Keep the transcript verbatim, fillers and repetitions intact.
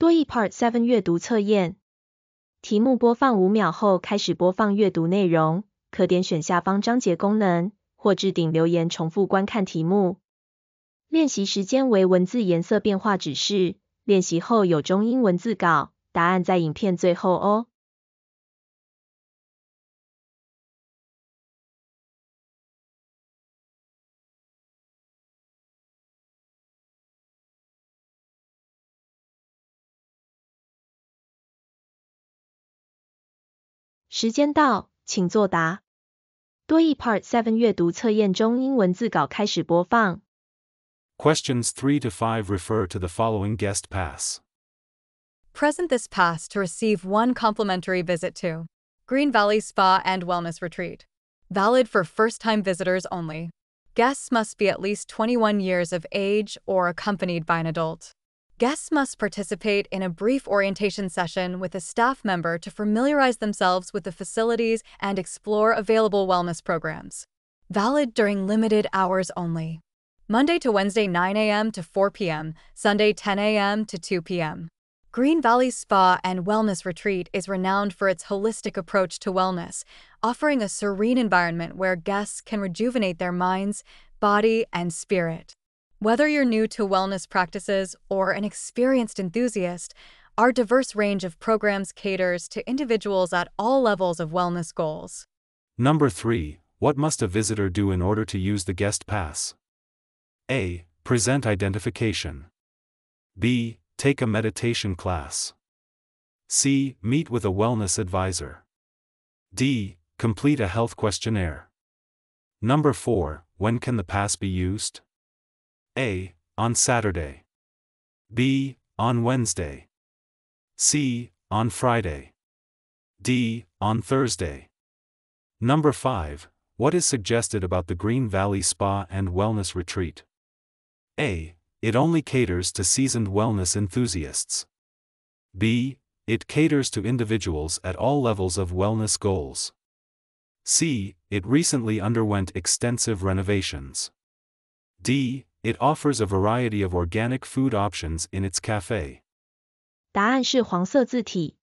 多益 Part seven 阅读测验题目播放五秒后开始播放阅读内容，可点选下方章节功能，或置顶留言重复观看题目。练习时间为文字颜色变化指示，练习后有中英文字稿，答案在影片最后哦。时间到，请作答。多益 Part seven 阅读测验中英文字稿开始播放。Questions three to five refer to the following guest pass. Present this pass to receive one complimentary visit to Green Valley Spa and Wellness Retreat. Valid for first-time visitors only. Guests must be at least twenty-one years of age or accompanied by an adult. Guests must participate in a brief orientation session with a staff member to familiarize themselves with the facilities and explore available wellness programs. Valid during limited hours only. Monday to Wednesday nine A M to four P M, Sunday ten A M to two P M Green Valley Spa and Wellness Retreat is renowned for its holistic approach to wellness, offering a serene environment where guests can rejuvenate their minds, body, and spirit. Whether you're new to wellness practices or an experienced enthusiast, our diverse range of programs caters to individuals at all levels of wellness goals. Number three. What must a visitor do in order to use the guest pass? A. Present identification. B. Take a meditation class. C. Meet with a wellness advisor. D. Complete a health questionnaire. Number four. When can the pass be used? A. On Saturday. B. On Wednesday. C. On Friday. D. On Thursday. Number five. What is suggested about the Green Valley Spa and Wellness Retreat? A. It only caters to seasoned wellness enthusiasts. B. It caters to individuals at all levels of wellness goals. C. It recently underwent extensive renovations. D. It offers a variety of organic food options in its cafe. 答案是黄色字体。